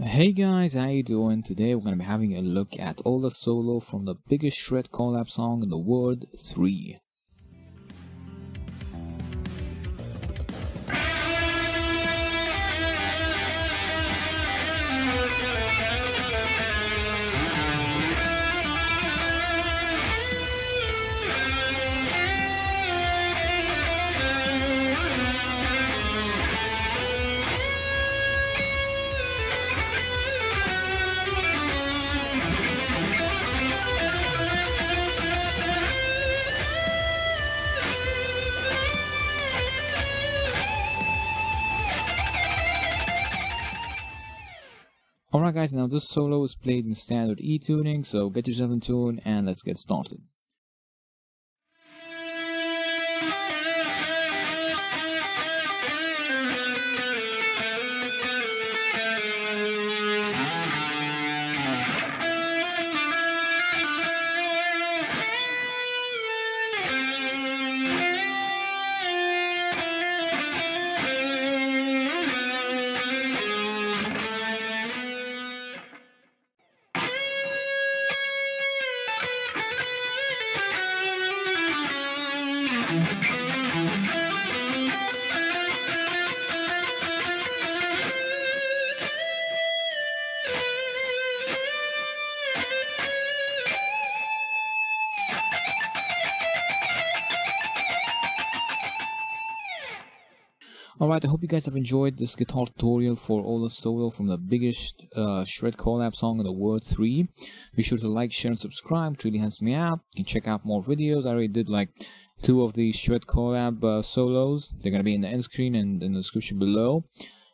Hey guys, how you doing? Today we're gonna be having a look at Ola's solo from the biggest shred collab song in the world, 3. Alright guys, now this solo is played in standard E tuning, so get yourself in tune and let's get started. Alright, I hope you guys have enjoyed this guitar tutorial for Ola's solo from the biggest shred collab song in the world, 3. Be sure to like, share and subscribe, it really helps me out. You can check out more videos. I already did like 2 of these shred collab solos. They're gonna be in the end screen and in the description below.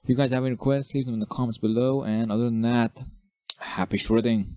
If you guys have any requests, leave them in the comments below, and other than that, happy shredding!